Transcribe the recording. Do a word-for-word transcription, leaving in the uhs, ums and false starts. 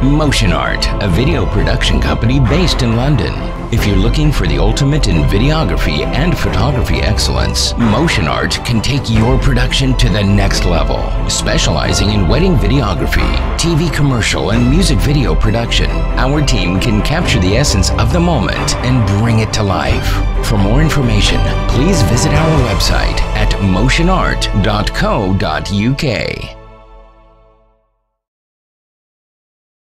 Motionart, a video production company based in London. If you're looking for the ultimate in videography and photography excellence, Motionart can take your production to the next level. Specializing in wedding videography, T V commercial and music video production, our team can capture the essence of the moment and bring it to life. For more information, please visit our website at motionart dot co dot U K.